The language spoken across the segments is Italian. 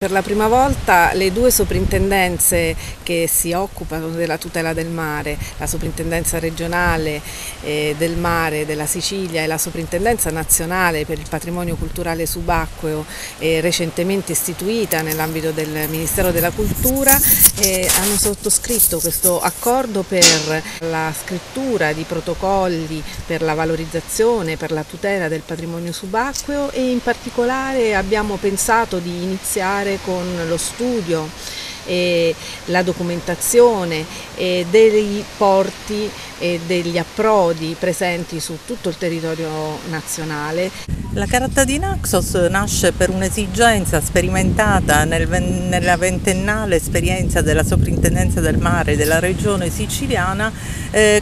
Per la prima volta le due soprintendenze che si occupano della tutela del mare, la soprintendenza regionale del mare della Sicilia e la soprintendenza nazionale per il patrimonio culturale subacqueo recentemente istituita nell'ambito del Ministero della Cultura, hanno sottoscritto questo accordo per la scrittura di protocolli per la valorizzazione, per la tutela del patrimonio subacqueo e in particolare abbiamo pensato di iniziare con lo studio e la documentazione dei porti e degli approdi presenti su tutto il territorio nazionale. La Carta di Naxos nasce per un'esigenza sperimentata nella ventennale esperienza della Soprintendenza del Mare della Regione Siciliana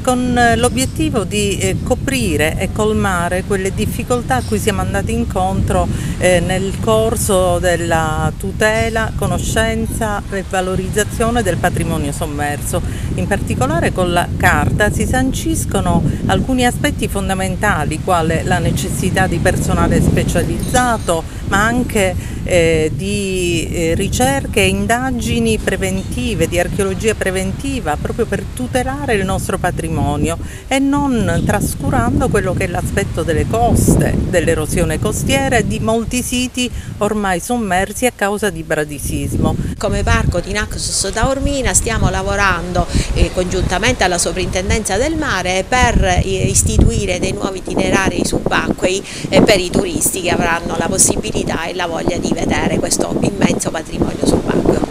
con l'obiettivo di coprire e colmare quelle difficoltà a cui siamo andati incontro nel corso della tutela, conoscenza e valorizzazione del patrimonio sommerso. In particolare con la Carta si sanciscono alcuni aspetti fondamentali, quale la necessità di personale specializzato, ma anche di ricerche e indagini preventive, di archeologia preventiva, proprio per tutelare il nostro patrimonio e non trascurando quello che è l'aspetto delle coste, dell'erosione costiera e di molti siti ormai sommersi a causa di bradisismo. Come parco di Naxos Taormina stiamo lavorando congiuntamente alla Soprintendenza del Mare per istituire dei nuovi itinerari subacquei per i turisti che avranno la possibilità e la voglia di vedere questo immenso patrimonio subacqueo.